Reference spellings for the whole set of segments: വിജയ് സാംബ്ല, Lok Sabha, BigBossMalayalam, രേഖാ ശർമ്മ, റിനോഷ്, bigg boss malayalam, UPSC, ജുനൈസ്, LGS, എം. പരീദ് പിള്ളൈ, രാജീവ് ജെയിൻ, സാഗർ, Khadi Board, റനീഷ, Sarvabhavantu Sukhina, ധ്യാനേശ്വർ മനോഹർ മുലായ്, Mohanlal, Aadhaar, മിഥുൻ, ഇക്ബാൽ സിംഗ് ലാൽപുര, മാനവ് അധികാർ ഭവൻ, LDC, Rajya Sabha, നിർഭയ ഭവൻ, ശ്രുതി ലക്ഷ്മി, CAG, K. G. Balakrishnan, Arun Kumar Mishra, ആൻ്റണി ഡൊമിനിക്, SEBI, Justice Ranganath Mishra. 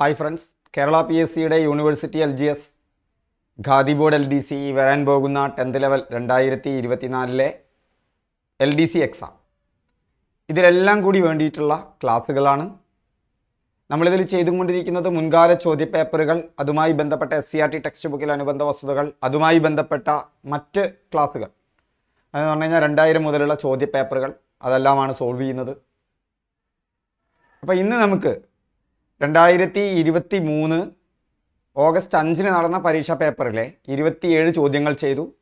Hi friends, Kerala PSC's University LGS, Khadi Board LDC, Varan Boguna 10th level 2024 LDC exam. This is the class. We will see the Mungara Chodi paper, Adumai Bendapata SCERT textbook, Adumai Bendapata Matte classical. And then Randaira Mudala Chodi paper, Adalamana Solvi another. Upon in the Namuk Randairati, Irivati Moon, August Tansin Arana Parisha paper, Irivati Eri Chodingal Chedu.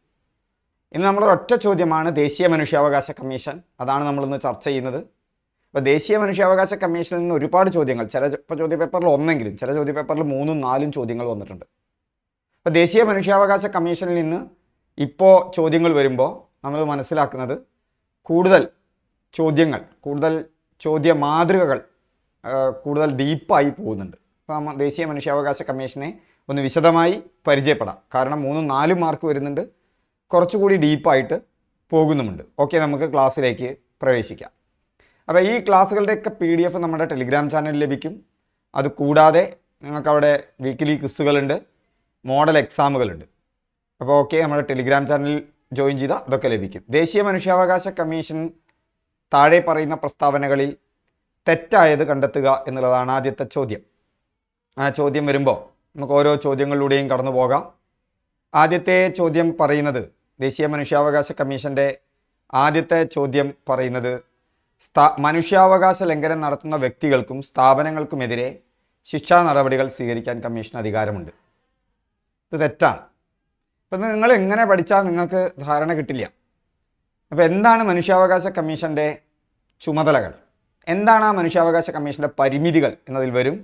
In the number of Chodimana, the Asia Manushavagasa Commission, Adana number in the Charcha another. But the Asia Manushavagasa Commission no report Chodingal, Charajo the paper long green, Charajo the paper moon, Nalin Chodingal on the Tunda. But the Asia Manushavagasa Commission in Ipo Chodingal Verimbo, Namal Manasilak another. Kudal Chodingal, Kudal Chodia Madrigal, Kudal deep pipe wooden. The Asia Manushavagasa Commission on the Visadamai, Perjepada, Karna moon, Nalu Mark were കുറച്ചുകൂടി deep ആയിട്ട് പോകുന്നുണ്ട്. Okay നമുക്ക് ക്ലാസ്സിലേക്ക് പ്രവേശിക്കാം. അപ്പോൾ ഈ ക്ലാസ്സുകളുടെയൊക്കെ PDF നമ്മുടെ Telegram ചാനലിൽ ലഭിക്കും. അത് കൂടാതെ നിങ്ങൾക്ക് അവിടെ വീക്കിലി ക്വിസുകൾ ഉണ്ട്, മോഡൽ എക്സാമുകൾ ഉണ്ട്. അപ്പോൾ ഓക്കേ നമ്മുടെ Telegram ചാനലിൽ ജോയിൻ ചെയ്താൽ അതൊക്കെ ലഭിക്കും. ദേശീയ മനുഷ്യാവകാശ കമ്മീഷൻ താഴെ പറയുന്ന പ്രസ്താവനകളിൽ തെറ്റായത് കണ്ടെത്തുക എന്നുള്ളതാണ് ആദ്യത്തെ ചോദ്യം. ആ ചോദ്യം വരുമ്പോൾ നമുക്ക് ഓരോ ചോദ്യങ്ങളിലൂടെയും കടന്നുപോകാം. ആദ്യത്തെ ചോദ്യം പറയുന്നത് ദേശീയ മനുഷ്യാവകാശ കമ്മീഷന്റെ ആദ്യത്തെ ചോദ്യം പറയുന്നത് മനുഷ്യാവകാശ ലംഘനം നടത്തുന്ന വ്യക്തികൾക്കും സ്ഥാപനങ്ങൾക്കുമെതിരെ ശിക്ഷാ നടപടികൾ സ്വീകരിക്കാൻ കമ്മീഷൻ അധികാരമുണ്ട്. ഇത് തെറ്റാണ്. അപ്പോൾ നിങ്ങൾ എങ്ങനെ പഠിച്ചാൽ നിങ്ങൾക്ക് ധാരണ കിട്ടില്ല. അപ്പോൾ എന്താണ് മനുഷ്യാവകാശ കമ്മീഷന്റെ ചുമതലകൾ? എന്താണ് ആ മനുഷ്യാവകാശ കമ്മീഷന്റെ പരിമിതികൾ എന്നതിൽ വരും.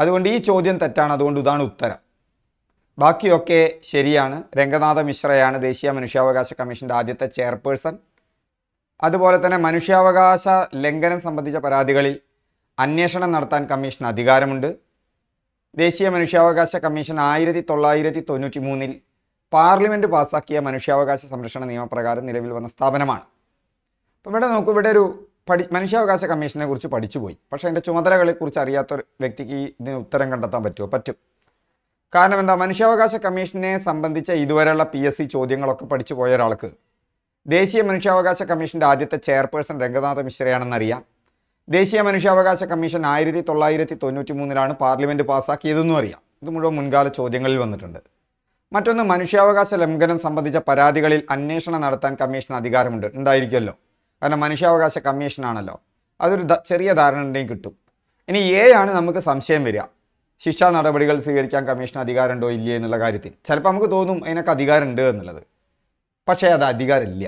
അതുകൊണ്ട് ഈ ചോദ്യം തെറ്റാണ്. അതുകൊണ്ട് ഇതാണ് ഉത്തരം. Bakiyokke Sheriyana, Ranganatha Mishrayana, Deshiya Manushyaavakasha Commission, Adhyatha Chairperson. Adupole thanne Manushyaavakasha Langhanam Sambandhicha Parathikalil, Anneshana Nadathan Commission Adhikaramundu. Deshiya Manushyaavakasha Commission 1993-il, Parliament passakkiya Manushyaavakasha Samrakshana Niyamaprakaram nilavil vanna sthapanamanu. Appo ivide nokku ivide oru Manushyaavakasha Commissione kurichu padichu poi. Pakshe adinte chumathalakaley kurichu ariyatha oru vyaktike idinu uttaram kandathan pattumo? Pattum. കാരണം എന്താ മനുഷ്യാവകാശ കമ്മീഷനെ സംബന്ധിച്ച ഇതുവരെയുള്ള PSC ചോദ്യങ്ങളൊക്കെ പഠിച്ചു പോയ ഒരാൾക്ക് ദേശീയ മനുഷ്യാവകാശ കമ്മീഷന്റെ ആദ്യത്തെ ചെയർപേഴ്സൺ രംഗനാഥ മിശ്രയാണെന്ന് അറിയാം. ദേശീയ മനുഷ്യാവകാശ കമ്മീഷൻ 1993-ലാണ് പാർലമെന്റ് പാസാക്കിയതെന്നും അറിയാം. ഇത് മുഴുവൻ മുൻകാല ചോദ്യങ്ങളിൽ വന്നിട്ടുണ്ട്. മറ്റൊന്ന് മനുഷ്യാവകാശ ലംഘനം സംബന്ധിച്ച പരാതികളിൽ അന്വേഷണം നടത്താൻ കമ്മീഷന് അധികാരമുണ്ട്. ഉണ്ടായിരിക്കുമല്ലോ, കാരണം മനുഷ്യാവകാശ കമ്മീഷനാണല്ലോ. അതൊരു ചെറിയ ധാരണ ഉണ്ടെങ്കിൽ കിട്ടും. ഇനി ഏഴാണ് നമുക്ക് സംശയം വരിക, ശിക്ഷാ നടപടികൾ സ്വീകരിക്കാൻ കമ്മീഷൻ അധികാരമുണ്ടോ ഇല്ലേ എന്നുള്ള കാര്യത്തിൽ. ചിലപ്പോൾ നമുക്ക് തോന്നും അതിനൊക്കെ അധികാരമുണ്ട് എന്നുള്ളത്, പക്ഷേ അത് അധികാരമില്ല.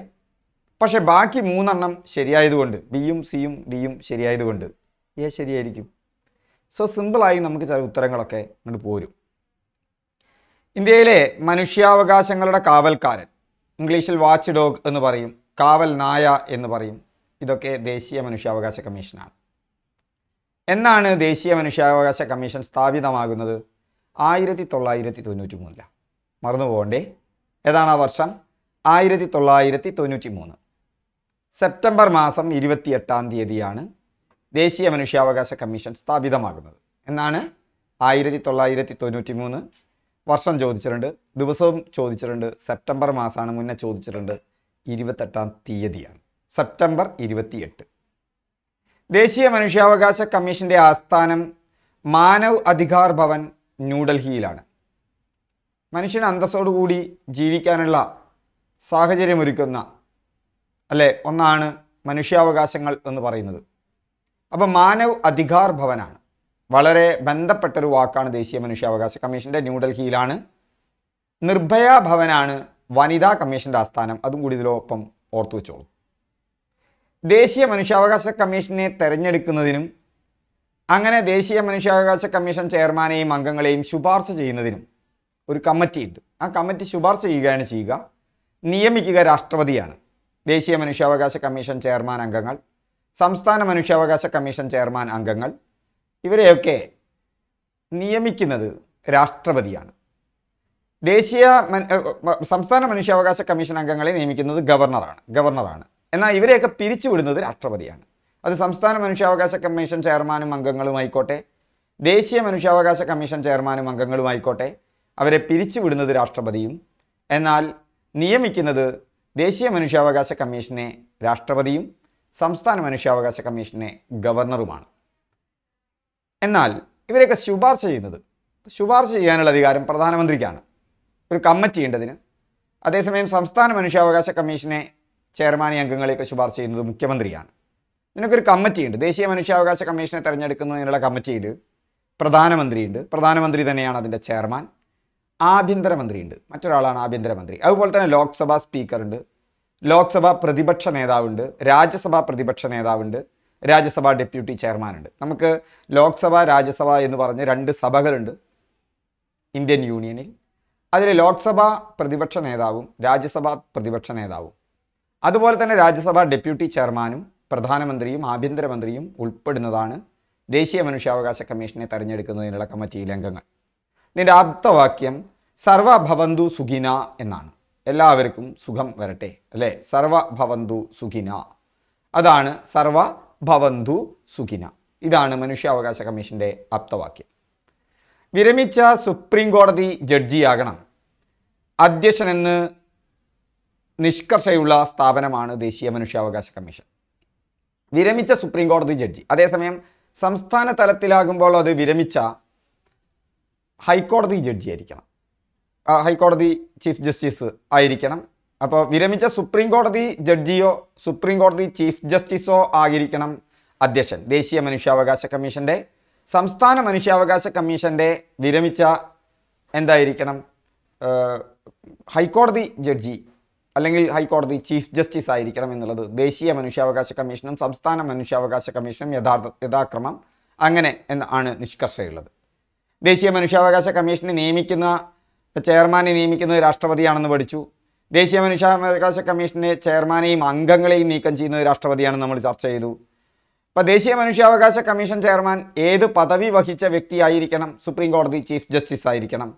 പക്ഷേ ബാക്കി മൂന്നെണ്ണം ശരിയായതുകൊണ്ട്, ബിയും സിയും ഡിയും ശരിയായതുകൊണ്ട് എ ശരിയായിരിക്കും. സോ സിമ്പിളായി നമുക്ക് ചില ഉത്തരങ്ങളൊക്കെ ഇങ്ങോട്ട് പോരും. ഇന്ത്യയിലെ മനുഷ്യാവകാശങ്ങളുടെ കാവൽക്കാരൻ, ഇംഗ്ലീഷിൽ വാച്ച് ഡോഗ് എന്ന് പറയും, കാവൽ നായ എന്ന് പറയും, ഇതൊക്കെ ദേശീയ മനുഷ്യാവകാശ കമ്മീഷനാണ്. എന്നാണ് ദേശീയ മനുഷ്യാവകാശ കമ്മീഷൻ സ്ഥാപിതമാകുന്നത്? 1993-ലാണ്. മറന്നു പോകണ്ടേ, ഏതാണ് ആ വർഷം? 1993 സെപ്റ്റംബർ 28 ദേശീയ മനുഷ്യാവകാശ കമ്മീഷൻ സ്ഥാപിതമാകുന്നത്. എന്നാണ് 1993 വർഷം ചോദിച്ചിട്ടുണ്ട്, ദിവസവും ചോദിച്ചിട്ടുണ്ട്, സെപ്റ്റംബർ മാസമാണ് മുന്നേ ചോദിച്ചിട്ടുണ്ട്, 28 സെപ്റ്റംബർ 28. ദേശീയ മനുഷ്യാവകാശ കമ്മീഷന്റെ ആസ്ഥാനം മാനവ് അധികാർ ഭവൻ ന്യൂഡൽഹിയിലാണ്. മനുഷ്യൻ അന്തസ്സോടുകൂടി ജീവിക്കാനുള്ള സാഹചര്യമൊരുക്കുന്ന അല്ലേ ഒന്നാണ് മനുഷ്യാവകാശങ്ങൾ എന്ന് പറയുന്നത്. അപ്പോൾ മാനവ് അധികാർ ഭവനാണ്, വളരെ ബന്ധപ്പെട്ടൊരു വാക്കാണ് ദേശീയ മനുഷ്യാവകാശ കമ്മീഷന്റെ. ന്യൂഡൽഹിയിലാണ്. നിർഭയ ഭവനാണ് വനിതാ കമ്മീഷന്റെ ആസ്ഥാനം. അതും കൂടി ഇതിനൊപ്പം ഓർത്തു വെച്ചോളൂ. ദേശീയ മനുഷ്യാവകാശ കമ്മീഷനെ തെരഞ്ഞെടുക്കുന്നതിനും അങ്ങനെ ദേശീയ മനുഷ്യാവകാശ കമ്മീഷൻ ചെയർമാനെയും അംഗങ്ങളെയും ശുപാർശ ചെയ്യുന്നതിനും ഒരു കമ്മിറ്റിയുണ്ട്. ആ കമ്മിറ്റി ശുപാർശ ചെയ്യുക, നിയമിക്കുക രാഷ്ട്രപതിയാണ്. ദേശീയ മനുഷ്യാവകാശ കമ്മീഷൻ ചെയർമാൻ അംഗങ്ങൾ, സംസ്ഥാന മനുഷ്യാവകാശ കമ്മീഷൻ ചെയർമാൻ അംഗങ്ങൾ, ഇവരെയൊക്കെ നിയമിക്കുന്നത് രാഷ്ട്രപതിയാണ്. ദേശീയ സംസ്ഥാന മനുഷ്യാവകാശ കമ്മീഷൻ അംഗങ്ങളെ നിയമിക്കുന്നത് ഗവർണറാണ്. എന്നാൽ ഇവരെയൊക്കെ പിരിച്ചുവിടുന്നത് രാഷ്ട്രപതിയാണ്. അത് സംസ്ഥാന മനുഷ്യാവകാശ കമ്മീഷൻ ചെയർമാനും അംഗങ്ങളുമായിക്കോട്ടെ, ദേശീയ മനുഷ്യാവകാശ കമ്മീഷൻ ചെയർമാനും അംഗങ്ങളുമായിക്കോട്ടെ അവരെ പിരിച്ചുവിടുന്നത് രാഷ്ട്രപതിയും എന്നാൽ നിയമിക്കുന്നത് ദേശീയ മനുഷ്യാവകാശ കമ്മീഷനെ രാഷ്ട്രപതിയും സംസ്ഥാന മനുഷ്യാവകാശ കമ്മീഷനെ ഗവർണറുമാണ്. എന്നാൽ ഇവരെയൊക്കെ ശുപാർശ ചെയ്യാനുള്ള അധികാരം പ്രധാനമന്ത്രിക്കാണ്. ഒരു കമ്മിറ്റി ഉണ്ടതിന്. അതേസമയം സംസ്ഥാന മനുഷ്യാവകാശ കമ്മീഷനെ ചെയർമാനി അംഗങ്ങളെയൊക്കെ ശുപാർശ ചെയ്യുന്നത് മുഖ്യമന്ത്രിയാണ്. ഇതിനൊക്കെ ഒരു കമ്മിറ്റിയുണ്ട്. ദേശീയ മനുഷ്യാവകാശ കമ്മീഷനെ തിരഞ്ഞെടുക്കുന്നതിനുള്ള കമ്മിറ്റിയിൽ പ്രധാനമന്ത്രിയുണ്ട്. പ്രധാനമന്ത്രി തന്നെയാണ് അതിൻ്റെ ചെയർമാൻ. ആഭ്യന്തരമന്ത്രിയുണ്ട്, മറ്റൊരാളാണ് ആഭ്യന്തരമന്ത്രി. അതുപോലെ തന്നെ ലോക്സഭാ സ്പീക്കറുണ്ട്, ലോക്സഭാ പ്രതിപക്ഷ നേതാവുണ്ട്, രാജ്യസഭാ പ്രതിപക്ഷ നേതാവുണ്ട്, രാജ്യസഭാ ഡെപ്യൂട്ടി ചെയർമാനുണ്ട്. നമുക്ക് ലോക്സഭ രാജ്യസഭ എന്ന് പറഞ്ഞ് രണ്ട് സഭകളുണ്ട് ഇന്ത്യൻ യൂണിയനിൽ. അതിൽ ലോക്സഭാ പ്രതിപക്ഷ നേതാവും രാജ്യസഭാ പ്രതിപക്ഷ നേതാവും അതുപോലെ തന്നെ രാജ്യസഭാ ഡെപ്യൂട്ടി ചെയർമാനും പ്രധാനമന്ത്രിയും ആഭ്യന്തരമന്ത്രിയും ഉൾപ്പെടുന്നതാണ് ദേശീയ മനുഷ്യാവകാശ കമ്മീഷനെ തെരഞ്ഞെടുക്കുന്നതിനുള്ള കമ്മിറ്റിയിലെ അംഗങ്ങൾ. ഇതിൻ്റെ ആപ്തവാക്യം സർവഭവന്തു സുഖിന എന്നാണ്. എല്ലാവർക്കും സുഖം വരട്ടെ, അല്ലേ? സർവഭവന്തു സുഖിന, അതാണ് സർവഭവന്തു സുഖിന. ഇതാണ് മനുഷ്യാവകാശ കമ്മീഷൻ്റെ ആപ്തവാക്യം. വിരമിച്ച സുപ്രീം കോടതി ജഡ്ജിയാകണം അധ്യക്ഷനെന്ന് നിഷ്കർഷയുള്ള സ്ഥാപനമാണ് ദേശീയ മനുഷ്യാവകാശ കമ്മീഷൻ. വിരമിച്ച സുപ്രീം കോടതി ജഡ്ജി. അതേസമയം സംസ്ഥാന തലത്തിലാകുമ്പോൾ അത് വിരമിച്ച ഹൈക്കോടതി ജഡ്ജി ആയിരിക്കണം, ഹൈക്കോടതി ചീഫ് ജസ്റ്റിസ് ആയിരിക്കണം. അപ്പോൾ വിരമിച്ച സുപ്രീം കോടതി ജഡ്ജിയോ സുപ്രീം കോടതി ചീഫ് ജസ്റ്റിസോ ആയിരിക്കണം അധ്യക്ഷൻ. ദേശീയ മനുഷ്യാവകാശ കമ്മീഷൻ്റെ സംസ്ഥാന മനുഷ്യാവകാശ കമ്മീഷൻ്റെ വിരമിച്ച എന്തായിരിക്കണം? ഹൈക്കോടതി ജഡ്ജി അല്ലെങ്കിൽ ഹൈക്കോടതി ചീഫ് ജസ്റ്റിസ് ആയിരിക്കണം എന്നുള്ളത് ദേശീയ മനുഷ്യാവകാശ കമ്മീഷനും സംസ്ഥാന മനുഷ്യാവകാശ കമ്മീഷനും യഥാക്രമം അങ്ങനെ എന്നാണ് നിഷ്കർഷയുള്ളത്. ദേശീയ മനുഷ്യാവകാശ കമ്മീഷനെ നിയമിക്കുന്ന ചെയർമാനെ നിയമിക്കുന്നത് രാഷ്ട്രപതിയാണെന്ന് പഠിച്ചു. ദേശീയ മനുഷ്യാവകാശ കമ്മീഷനെ ചെയർമാനെയും അംഗങ്ങളെയും നീക്കം ചെയ്യുന്നത് രാഷ്ട്രപതിയാണെന്ന് നമ്മൾ ചർച്ച ചെയ്തു. അപ്പോൾ ദേശീയ മനുഷ്യാവകാശ കമ്മീഷൻ ചെയർമാൻ ഏത് പദവി വഹിച്ച വ്യക്തിയായിരിക്കണം? സുപ്രീം കോടതി ചീഫ് ജസ്റ്റിസ് ആയിരിക്കണം.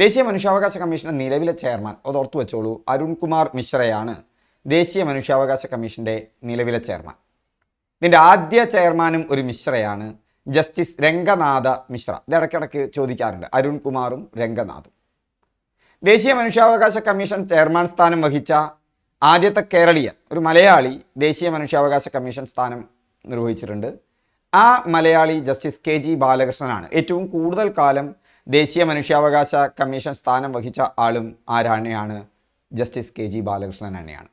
ദേശീയ മനുഷ്യാവകാശ കമ്മീഷൻ്റെ നിലവിലെ ചെയർമാൻ, അത് ഓർത്തു വെച്ചോളൂ, അരുൺകുമാർ മിശ്രയാണ് ദേശീയ മനുഷ്യാവകാശ കമ്മീഷൻ്റെ നിലവിലെ ചെയർമാൻ. ഇതിൻ്റെ ആദ്യ ചെയർമാനും ഒരു മിശ്രയാണ്, ജസ്റ്റിസ് രംഗനാഥ മിശ്ര. ഇത് ഇടയ്ക്കിടയ്ക്ക് ചോദിക്കാറുണ്ട്, അരുൺകുമാറും രംഗനാഥും. ദേശീയ മനുഷ്യാവകാശ കമ്മീഷൻ ചെയർമാൻ സ്ഥാനം വഹിച്ച ആദ്യത്തെ കേരളീയൻ, ഒരു മലയാളി ദേശീയ മനുഷ്യാവകാശ കമ്മീഷൻ സ്ഥാനം നിർവഹിച്ചിട്ടുണ്ട്. ആ മലയാളി ജസ്റ്റിസ് കെ ജി ബാലകൃഷ്ണനാണ്. ഏറ്റവും കൂടുതൽ കാലം ദേശീയ മനുഷ്യാവകാശ കമ്മീഷൻ സ്ഥാനം വഹിച്ച ആളും ആരാണ്? ജസ്റ്റിസ് കെ ജി ബാലകൃഷ്ണൻ തന്നെയാണ്.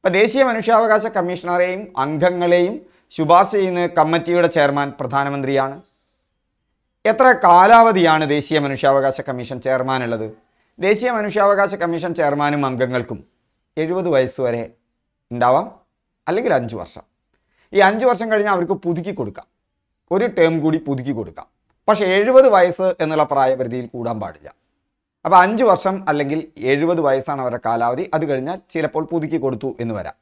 അപ്പോൾ ദേശീയ മനുഷ്യാവകാശ കമ്മീഷണറെയും അംഗങ്ങളെയും ശുപാർശ ചെയ്യുന്ന കമ്മിറ്റിയുടെ ചെയർമാൻ പ്രധാനമന്ത്രിയാണ്. എത്ര കാലാവധിയാണ് ദേശീയ മനുഷ്യാവകാശ കമ്മീഷൻ ചെയർമാനുള്ളത്? ദേശീയ മനുഷ്യാവകാശ കമ്മീഷൻ ചെയർമാനും അംഗങ്ങൾക്കും 70 വയസ്സുവരെ ഉണ്ടാവാം, അല്ലെങ്കിൽ 5 വർഷം. ഈ 5 വർഷം കഴിഞ്ഞാൽ അവർക്ക് പുതുക്കി കൊടുക്കാം, ഒരു ടേം കൂടി പുതുക്കി കൊടുക്കാം. പക്ഷേ 70 വയസ്സ് എന്നുള്ള പ്രായപരിധിയിൽ കൂടാൻ പാടില്ല. അപ്പോൾ 5 വർഷം അല്ലെങ്കിൽ 70 വയസ്സാണ് അവരുടെ കാലാവധി. അത് കഴിഞ്ഞാൽ ചിലപ്പോൾ പുതുക്കി കൊടുത്തു എന്ന് വരാം.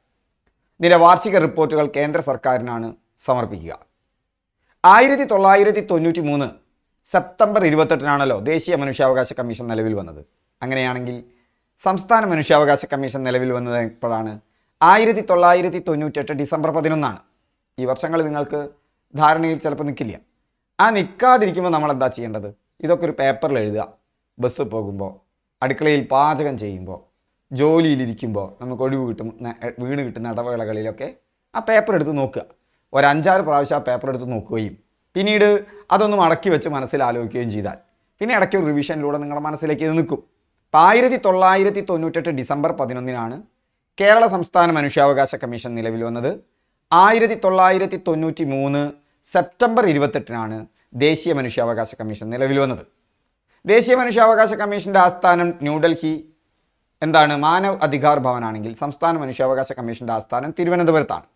ഇതിൻ്റെ വാർഷിക റിപ്പോർട്ടുകൾ കേന്ദ്ര സർക്കാരിനാണ് സമർപ്പിക്കുക. 1993 സെപ്റ്റംബർ 28-നാണല്ലോ ദേശീയ മനുഷ്യാവകാശ കമ്മീഷൻ നിലവിൽ വന്നത്. അങ്ങനെയാണെങ്കിൽ സംസ്ഥാന മനുഷ്യാവകാശ കമ്മീഷൻ നിലവിൽ വന്നത് എപ്പോഴാണ്? 1998 ഡിസംബർ 11-നാണ്. ഈ വർഷങ്ങൾ നിങ്ങൾക്ക് ധാരണയിൽ ചിലപ്പോൾ നിൽക്കില്ല. ആ നിൽക്കാതിരിക്കുമ്പോൾ നമ്മളെന്താ ചെയ്യേണ്ടത്? ഇതൊക്കെ ഒരു പേപ്പറിൽ എഴുതുക. ബസ് പോകുമ്പോൾ, അടുക്കളയിൽ പാചകം ചെയ്യുമ്പോൾ, ജോലിയിലിരിക്കുമ്പോൾ, നമുക്ക് ഒഴിവ് വീണ് കിട്ടുന്ന ഇടവേളകളിലൊക്കെ ആ പേപ്പർ എടുത്ത് നോക്കുക. 5-6 പ്രാവശ്യം ആ പേപ്പർ എടുത്ത് നോക്കുകയും പിന്നീട് അതൊന്ന് മടക്കി വെച്ച് മനസ്സിലാലോചിക്കുകയും ചെയ്താൽ പിന്നെ ഇടയ്ക്ക് ഒരു റിവിഷനിലൂടെ നിങ്ങളുടെ മനസ്സിലേക്ക് ഇത് നിൽക്കും. അപ്പോൾ 1998 ഡിസംബർ 11-നാണ് കേരള സംസ്ഥാന മനുഷ്യാവകാശ കമ്മീഷൻ നിലവിൽ വന്നത്. 1993 സെപ്റ്റംബർ 28-നാണ് ദേശീയ മനുഷ്യാവകാശ കമ്മീഷൻ നിലവിൽ വന്നത്. ദേശീയ മനുഷ്യാവകാശ കമ്മീഷൻ്റെ ആസ്ഥാനം ന്യൂഡൽഹി, എന്താണ് മാനവ് അധികാർ ഭവനാണെങ്കിൽ സംസ്ഥാന മനുഷ്യാവകാശ കമ്മീഷൻ്റെ ആസ്ഥാനം തിരുവനന്തപുരത്താണ്.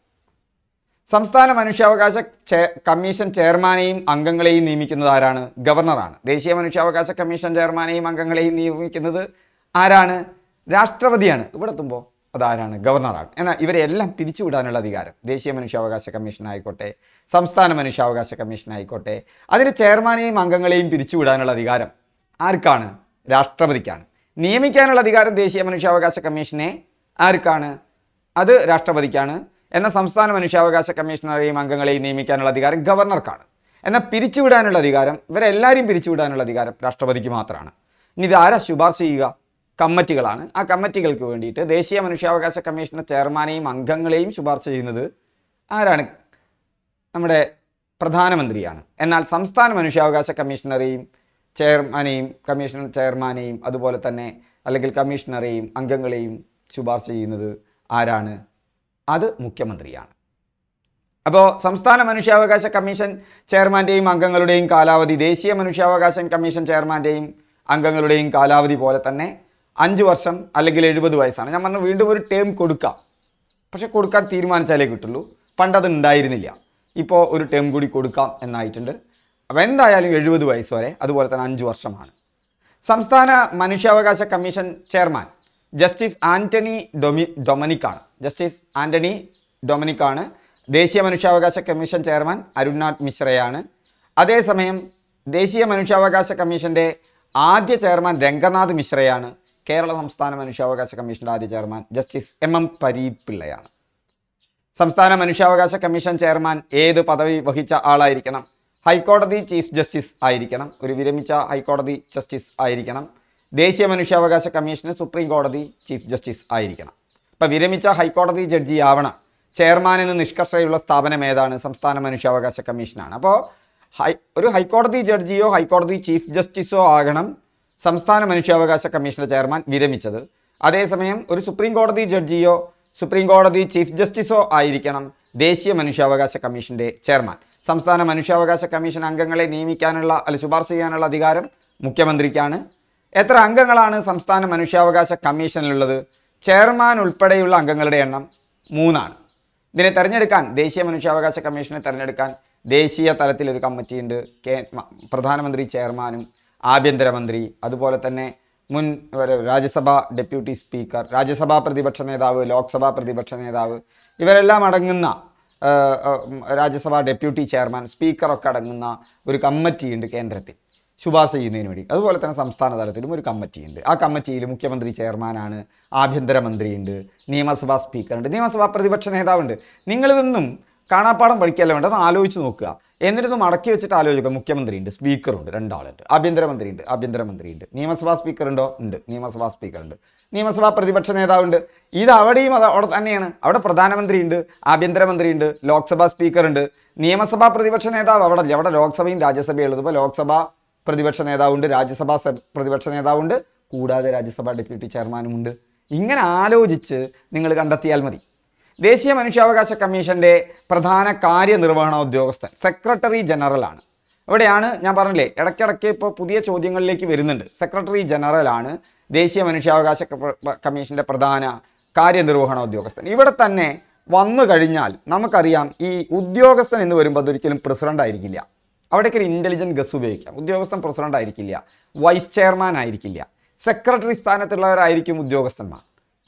സംസ്ഥാന മനുഷ്യാവകാശ കമ്മീഷൻ ചെയർമാനെയും അംഗങ്ങളെയും നിയമിക്കുന്നത് ആരാണ്? ഗവർണറാണ്. ദേശീയ മനുഷ്യാവകാശ കമ്മീഷൻ ചെയർമാനെയും അംഗങ്ങളെയും നിയമിക്കുന്നത് ആരാണ്? രാഷ്ട്രപതിയാണ്. ഇവിടെത്തുമ്പോൾ അതാരാണ്? ഗവർണറാണ്. എന്നാൽ ഇവരെല്ലാം പിരിച്ചുവിടാനുള്ള അധികാരം ദേശീയ മനുഷ്യാവകാശ കമ്മീഷനായിക്കോട്ടെ സംസ്ഥാന മനുഷ്യാവകാശ കമ്മീഷനായിക്കോട്ടെ അതിൻ്റെ ചെയർമാനെയും അംഗങ്ങളെയും പിരിച്ചുവിടാനുള്ള അധികാരം ആർക്കാണ്? രാഷ്ട്രപതിക്കാണ്. നിയമിക്കാനുള്ള അധികാരം ദേശീയ മനുഷ്യാവകാശ കമ്മീഷനെ ആർക്കാണ്? അത് രാഷ്ട്രപതിക്കാണ്. എന്നാൽ സംസ്ഥാന മനുഷ്യാവകാശ കമ്മീഷണറെയും അംഗങ്ങളെയും നിയമിക്കാനുള്ള അധികാരം ഗവർണർക്കാണ്. എന്നാൽ പിരിച്ചുവിടാനുള്ള അധികാരം ഇവരെല്ലാവരും പിരിച്ചുവിടാനുള്ള അധികാരം രാഷ്ട്രപതിക്ക് മാത്രമാണ്. ഇനി ഇത് ആരാ ശുപാർശ ചെയ്യുക? കമ്മിറ്റികളാണ്. ആ കമ്മിറ്റികൾക്ക് വേണ്ടിയിട്ട് ദേശീയ മനുഷ്യാവകാശ കമ്മീഷന്റെ ചെയർമാനെയും അംഗങ്ങളെയും ശുപാർശ ചെയ്യുന്നത് ആരാണ്? നമ്മുടെ പ്രധാനമന്ത്രിയാണ്. എന്നാൽ സംസ്ഥാന മനുഷ്യാവകാശ കമ്മീഷണറെയും കമ്മീഷണർ ചെയർമാനെയും അതുപോലെ തന്നെ അല്ലെങ്കിൽ കമ്മീഷണറെയും അംഗങ്ങളെയും ശുപാർശ ചെയ്യുന്നത് ആരാണ്? അത് മുഖ്യമന്ത്രിയാണ്. അപ്പോൾ സംസ്ഥാന മനുഷ്യാവകാശ കമ്മീഷൻ ചെയർമാൻ്റെയും അംഗങ്ങളുടെയും കാലാവധി ദേശീയ മനുഷ്യാവകാശ കമ്മീഷൻ ചെയർമാൻ്റെയും അംഗങ്ങളുടെയും കാലാവധി പോലെ തന്നെ 5 വർഷം അല്ലെങ്കിൽ 70 വയസ്സാണ്. ഞാൻ പറഞ്ഞു വീണ്ടും ഒരു ടേം കൊടുക്കാം, പക്ഷെ കൊടുക്കാൻ തീരുമാനിച്ചാലേ കിട്ടുള്ളൂ. പണ്ടത് ഉണ്ടായിരുന്നില്ല, ഇപ്പോൾ ഒരു ടേം കൂടി കൊടുക്കാം എന്നായിട്ടുണ്ട്. അപ്പോൾ എന്തായാലും 70 വയസ്സ് വരെ, അതുപോലെ തന്നെ 5 വർഷമാണ്. സംസ്ഥാന മനുഷ്യാവകാശ കമ്മീഷൻ ചെയർമാൻ ജസ്റ്റിസ് ആൻ്റണി ഡൊമിനിക്കാണ്. ജസ്റ്റിസ് ആൻ്റണി ഡൊമിനിക്കാണ്. ദേശീയ മനുഷ്യാവകാശ കമ്മീഷൻ ചെയർമാൻ അരുൺനാഥ് മിശ്രയാണ്. അതേസമയം ദേശീയ മനുഷ്യാവകാശ കമ്മീഷൻ്റെ ആദ്യ ചെയർമാൻ രംഗനാഥ് മിശ്രയാണ്. കേരള സംസ്ഥാന മനുഷ്യാവകാശ കമ്മീഷൻ്റെ ആദ്യ ചെയർമാൻ ജസ്റ്റിസ് എം. പരീദ് പിള്ളയാണ്. സംസ്ഥാന മനുഷ്യാവകാശ കമ്മീഷൻ ചെയർമാൻ ഏത് പദവി വഹിച്ച ആളായിരിക്കണം? ഹൈക്കോടതി ചീഫ് ജസ്റ്റിസ് ആയിരിക്കണം, ഒരു വിരമിച്ച ഹൈക്കോടതി ജസ്റ്റിസ് ആയിരിക്കണം. ദേശീയ മനുഷ്യാവകാശ കമ്മീഷന് സുപ്രീം കോടതി ചീഫ് ജസ്റ്റിസ് ആയിരിക്കണം. ഇപ്പോൾ വിരമിച്ച ഹൈക്കോടതി ജഡ്ജി ആവണം. ചെയർമാൻ എന്ന നിഷ്കർഷയുള്ള സ്ഥാപനം ഏതാണ്? സംസ്ഥാന മനുഷ്യാവകാശ കമ്മീഷനാണ്. അപ്പോൾ ഒരു ഹൈക്കോടതി ജഡ്ജിയോ ഹൈക്കോടതി ചീഫ് ജസ്റ്റിസോ ആകണം സംസ്ഥാന മനുഷ്യാവകാശ കമ്മീഷൻ്റെ ചെയർമാൻ വിരമിച്ചത്. അതേസമയം ഒരു സുപ്രീം കോടതി ജഡ്ജിയോ സുപ്രീം കോടതി ചീഫ് ജസ്റ്റിസോ ആയിരിക്കണം ദേശീയ മനുഷ്യാവകാശ കമ്മീഷൻ്റെ ചെയർമാൻ. സംസ്ഥാന മനുഷ്യാവകാശ കമ്മീഷൻ അംഗങ്ങളെ നിയമിക്കാനുള്ള അല്ല ശുപാർശ ചെയ്യാനുള്ള അധികാരം മുഖ്യമന്ത്രിക്കാണ്. എത്ര അംഗങ്ങളാണ് സംസ്ഥാന മനുഷ്യാവകാശ കമ്മീഷനിലുള്ളത്? ചെയർമാൻ ഉൾപ്പെടെയുള്ള അംഗങ്ങളുടെ എണ്ണം 3 ആണ്. ഇതിനെ തിരഞ്ഞെടുക്കാൻ ദേശീയ മനുഷ്യാവകാശ കമ്മീഷനെ തിരഞ്ഞെടുക്കാൻ ദേശീയ തലത്തിലൊരു കമ്മിറ്റിയുണ്ട്. പ്രധാനമന്ത്രി ചെയർമാനും ആഭ്യന്തരമന്ത്രി അതുപോലെ തന്നെ മുൻ രാജ്യസഭാ ഡെപ്യൂട്ടി സ്പീക്കർ, രാജ്യസഭാ പ്രതിപക്ഷ നേതാവ്, ലോക്സഭാ പ്രതിപക്ഷ നേതാവ് ഇവരെല്ലാം അടങ്ങുന്ന രാജ്യസഭാ ഡെപ്യൂട്ടി ചെയർമാൻ, സ്പീക്കറൊക്കെ അടങ്ങുന്ന ഒരു കമ്മിറ്റിയുണ്ട് കേന്ദ്രത്തിൽ ശുപാർശ ചെയ്യുന്നതിന് വേണ്ടി. അതുപോലെ തന്നെ സംസ്ഥാന തലത്തിലും ഒരു കമ്മിറ്റിയുണ്ട്. ആ കമ്മിറ്റിയിൽ മുഖ്യമന്ത്രി ചെയർമാനാണ്, ആഭ്യന്തരമന്ത്രിയുണ്ട്, നിയമസഭാ സ്പീക്കറുണ്ട്, നിയമസഭാ പ്രതിപക്ഷ നേതാവുണ്ട്. നിങ്ങളിതൊന്നും കാണാപ്പാടം പഠിക്കല്ല വേണ്ട, അത് ആലോചിച്ച് നോക്കുക. എന്നിട്ടൊന്നും അടക്കി വെച്ചിട്ട് ആലോചിക്കുക. മുഖ്യമന്ത്രിയുണ്ട്, സ്പീക്കറുണ്ട്, 2 ആളുണ്ട്, ആഭ്യന്തരമന്ത്രിയുണ്ട്, നിയമസഭാ സ്പീക്കറുണ്ടോ? ഉണ്ട്, നിയമസഭാ സ്പീക്കറുണ്ട്, നിയമസഭാ പ്രതിപക്ഷ നേതാവുണ്ട്. ഇത് അവിടെയും അവിടെ തന്നെയാണ്. അവിടെ പ്രധാനമന്ത്രിയുണ്ട്, ആഭ്യന്തരമന്ത്രിയുണ്ട്, ലോക്സഭാ സ്പീക്കറുണ്ട്. നിയമസഭാ പ്രതിപക്ഷ നേതാവ് അവിടെ ഇല്ല, അവിടെ ലോക്സഭയും രാജ്യസഭയും ഉള്ളത്. ഇപ്പോൾ ലോക്സഭാ പ്രതിപക്ഷ നേതാവുണ്ട്, രാജ്യസഭാ പ്രതിപക്ഷ നേതാവുണ്ട്, കൂടാതെ രാജ്യസഭാ ഡെപ്യൂട്ടി ചെയർമാനുമുണ്ട്. ഇങ്ങനെ ആലോചിച്ച് നിങ്ങൾ കണ്ടെത്തിയാൽ മതി. ദേശീയ മനുഷ്യാവകാശ കമ്മീഷൻ്റെ പ്രധാന കാര്യനിർവഹണ ഉദ്യോഗസ്ഥൻ സെക്രട്ടറി ജനറലാണ്. ഇവിടെയാണ് ഞാൻ പറഞ്ഞില്ലേ ഇടയ്ക്കിടയ്ക്ക് ഇപ്പോൾ പുതിയ ചോദ്യങ്ങളിലേക്ക് വരുന്നുണ്ട്. സെക്രട്ടറി ജനറലാണ് ദേശീയ മനുഷ്യാവകാശ കമ്മീഷൻ്റെ പ്രധാന കാര്യനിർവഹണ ഉദ്യോഗസ്ഥൻ. ഇവിടെ തന്നെ വന്നു കഴിഞ്ഞാൽ നമുക്കറിയാം ഈ ഉദ്യോഗസ്ഥൻ എന്ന് വരുമ്പോൾ അതൊരിക്കലും പ്രസിഡൻ്റ് ആയിരിക്കില്ല. അവിടേക്ക് ഒരു ഇൻ്റലിജൻറ്റ് ഗസ് ഉപയോഗിക്കാം. ഉദ്യോഗസ്ഥൻ പ്രസിഡൻ്റ് ആയിരിക്കില്ല, വൈസ് ചെയർമാൻ ആയിരിക്കില്ല, സെക്രട്ടറി സ്ഥാനത്തുള്ളവരായിരിക്കും ഉദ്യോഗസ്ഥന്മാർ.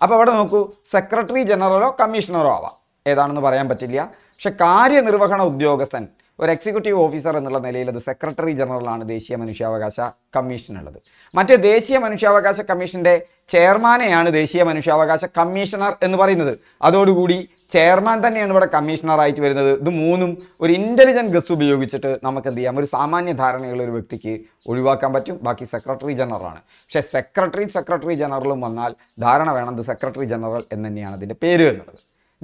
അപ്പോൾ അവിടെ നോക്കൂ, സെക്രട്ടറി ജനറലോ കമ്മീഷണറോ ആവാം, ഏതാണെന്ന് പറയാൻ പറ്റില്ല. പക്ഷെ കാര്യനിർവഹണ ഉദ്യോഗസ്ഥൻ ഒരു എക്സിക്യൂട്ടീവ് ഓഫീസർ എന്നുള്ള നിലയിൽ അത് സെക്രട്ടറി ജനറലാണ് ദേശീയ മനുഷ്യാവകാശ കമ്മീഷനുള്ളത്. മറ്റേ ദേശീയ മനുഷ്യാവകാശ കമ്മീഷൻ്റെ ചെയർമാനെയാണ് ദേശീയ മനുഷ്യാവകാശ കമ്മീഷണർ എന്ന് പറയുന്നത്. അതോടുകൂടി ചെയർമാൻ തന്നെയാണ് ഇവിടെ കമ്മീഷണറായിട്ട് വരുന്നത്. ഇത് മൂന്നും ഒരു ഇൻ്റലിജൻറ്റ് ഗസ് ഉപയോഗിച്ചിട്ട് നമുക്ക് എന്ത് ചെയ്യാം, ഒരു സാമാന്യ ധാരണയുള്ള ഒരു വ്യക്തിക്ക് ഒഴിവാക്കാൻ പറ്റും. ബാക്കി സെക്രട്ടറി ജനറലാണ്. പക്ഷേ സെക്രട്ടറി ജനറലും വന്നാൽ ധാരണ വേണം ഇത് സെക്രട്ടറി ജനറൽ എന്ന് തന്നെയാണ് അതിൻ്റെ പേര് എന്നുള്ളത്.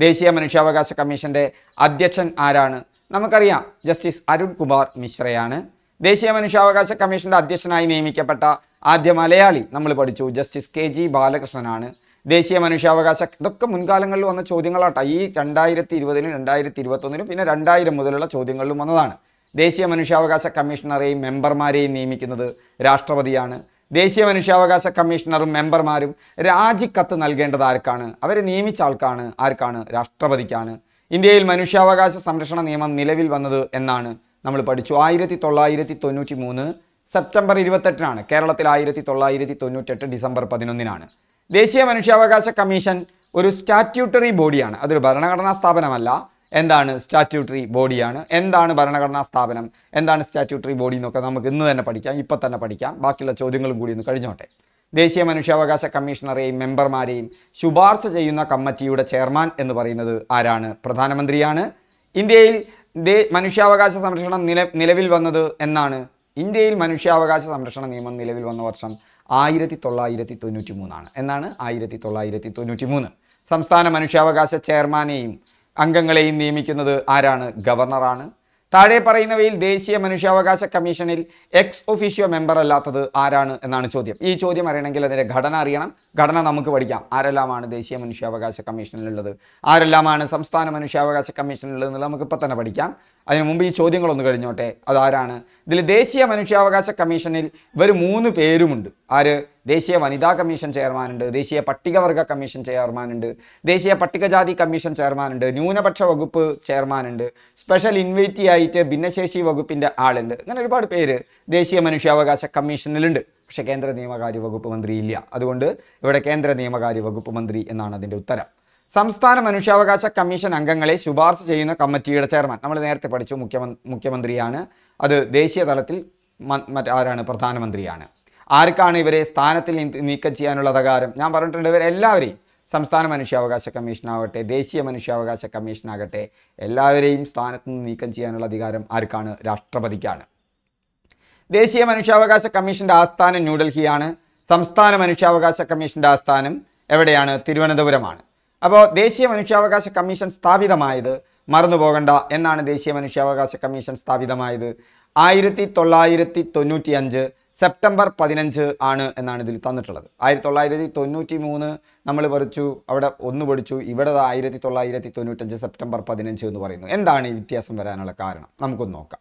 ദേശീയ മനുഷ്യാവകാശ കമ്മീഷൻ്റെ അധ്യക്ഷൻ ആരാണ്? നമുക്കറിയാം ജസ്റ്റിസ് അരുൺ കുമാർ മിശ്രയാണ്. ദേശീയ മനുഷ്യാവകാശ കമ്മീഷൻ്റെ അധ്യക്ഷനായി നിയമിക്കപ്പെട്ട ആദ്യ മലയാളി നമ്മൾ പഠിച്ചു, ജസ്റ്റിസ് KG ബാലകൃഷ്ണനാണ്. ദേശീയ മനുഷ്യാവകാശ ഇതൊക്കെ മുൻകാലങ്ങളിൽ വന്ന ചോദ്യങ്ങളാട്ടോ. ഈ 2020-ലും 2021-ലും പിന്നെ 2000 മുതലുള്ള ചോദ്യങ്ങളിലും വന്നതാണ്. ദേശീയ മനുഷ്യാവകാശ കമ്മീഷണറെയും മെമ്പർമാരെയും നിയമിക്കുന്നത് രാഷ്ട്രപതിയാണ്. ദേശീയ മനുഷ്യാവകാശ കമ്മീഷണറും മെമ്പർമാരും രാജിക്കത്ത് നൽകേണ്ടത് ആർക്കാണ്? അവരെ നിയമിച്ച ആർക്കാണ്? രാഷ്ട്രപതിക്കാണ്. ഇന്ത്യയിൽ മനുഷ്യാവകാശ സംരക്ഷണ നിയമം നിലവിൽ വന്നത് എന്നാണ് നമ്മൾ പഠിച്ചു. 1993 സെപ്റ്റംബർ 28-നാണ്. കേരളത്തിൽ 1998 ഡിസംബർ 11-നാണ്. ദേശീയ മനുഷ്യാവകാശ കമ്മീഷൻ ഒരു സ്റ്റാറ്റ്യൂട്ടറി ബോഡിയാണ്. അതൊരു ഭരണഘടനാ സ്ഥാപനമല്ല. എന്താണ് സ്റ്റാറ്റ്യൂട്ടറി ബോഡിയാണ്? എന്താണ് ഭരണഘടനാ സ്ഥാപനം? എന്താണ് സ്റ്റാറ്റ്യൂട്ടറി ബോഡി എന്നൊക്കെ നമുക്ക് ഇന്ന് തന്നെ പഠിക്കാം, ഇപ്പം തന്നെ പഠിക്കാം. ബാക്കിയുള്ള ചോദ്യങ്ങളും കൂടി ഒന്ന് കഴിഞ്ഞോട്ടെ. ദേശീയ മനുഷ്യാവകാശ കമ്മീഷണറെയും മെമ്പർമാരെയും ശുപാർശ ചെയ്യുന്ന കമ്മിറ്റിയുടെ ചെയർമാൻ എന്ന് പറയുന്നത് ആരാണ്? പ്രധാനമന്ത്രിയാണ്. ഇന്ത്യയിൽ Manushawagasa Samrashana Nilavil Vanadu Enana, Indale Manushawagasa Samrashana Niman Nilavil Vanavarsam, Ayretola Iretito Nutimuna, Enana, Ayretola Iretito Nutimuna. Samstana Manushawagasa Chairmani, Angangale in the Mikinadu Arana, Governor Tade Parinavil, Desia Manushawagasa Commissionil, ex officio member Latadu Arana and Anachodium. Each Odium Aranangala Gadana Rianam, Gadana Namukavadiam, Aralamana, Desia Manushawagasa Commission Ladu, Aralamana, Samstana Manushawagasa Commission Lamakapatana Badicam, I am Mumbi Choding on the Gadinote, Adarana, the Desia Manushawagasa Commissionil, very moon perumund, Are Desia Vanida Commission Chairman, Desia Patigavarga Commission Chairman, Desia Patikajadi Commission Chairman, Nuna Pachavagup Chairman, Special Invitee. Binaseshi Vagupinda Island, and about Pere, Desia Manushawagasa Commission Lind, Shakendra Nemagari Vagupamandrilia, Adunda, Vadakendra Nemagari Vagupamandri, and Anna Dutara. Samstana Manushawagasa Commission Angangale, Subars Jaina, Kamatir Chairman, Amalaner Pachu Mukemandriana, other Desia Dalatil, Matarana Partana Mandriana. Arkani Vere Stanatil Nikachiano Ladagaram, Namarant Elavari. Samstana Manushawagasa Commission Agate, Desia Manushawagasa Commission Agate, Elaverim, Stanathan, Nikanchian Ladigaram, Arkana, Rashtrapadikana. Desia Manushawagasa Commission Dastan and Noodle Hiana, Samstana Manushawagasa Commission Dastanum, Evadiana, Tiruvanadavuramana. About Desia Manushawagasa Commission Stavida Maida, Marana Boganda, Enana Desia Manushawagasa Commission Stavida Maida, Ayriti Tolayriti Tonutianja. September 15 Anna and Anadil Tanatala. Ayatolai Tonuti Muna, Namalabarchu, Avada Unuburchu, Ivada Ireti Tolaireti Tonutan, September 15 Varino, and Dani Vitiasam Varana Karana, Namkunoka.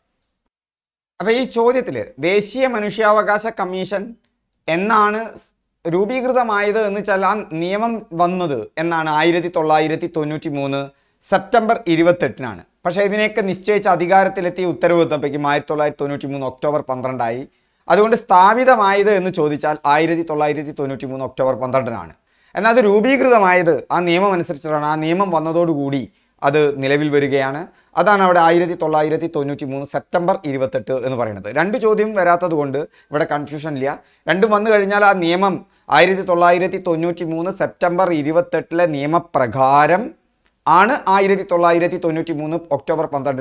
Away Choditler, Desia Manushawagasa Commission, Enana Ruby Gruda Maida, Nichalan, Niemam Vanudu, Enana Ireti Tolaireti Tonuti Muna, September 23. Pashadinek and Nischech Adigarateleti Uteru, the Pekimaitolai Tonutimun, October 12. That is why we have to do this. Another Ruby is the name of the name of the name of the Adana September 23 in Varana. Rendu Chodim Verata Gunda, but a confusion Lia. Rendu Mandarinala Niemum, Ireti Tolaireti Tonuti Muna, September 23 name of Pragaram. Anna Ireti Tolaireti Tonuti Muna, October 12,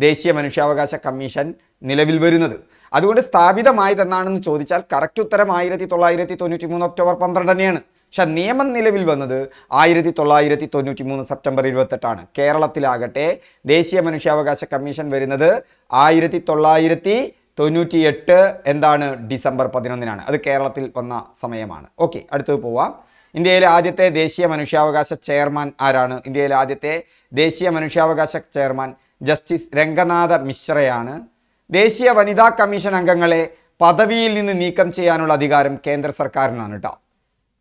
Desia Manushawagasa Commission, Nilavil Verinadu. That is why the Maithanan Chodichal, correct to Ireti Tolaireti Tonutimon, October Pandradanian. Shaneman Nilavil Vanadu, Ireti Tolaireti Tonutimon, September 23. Kerala Tilagate, Desia Manushawagasa Commission Verinadu, Ireti Tolaireti Tonutieta, and then December Padinana, the Kerala Tilpana Samayaman. Okay, Adupova. In the Adite, Desia Manushawagasa Chairman Arana, in the Adite, Desia Manushawagasa Chairman, Justice Ranganath Mishra. Desia Vanida Commission Angangale, Padavil in the Nikam Chiano Ladigaram, Kendra Sarkar Nanata.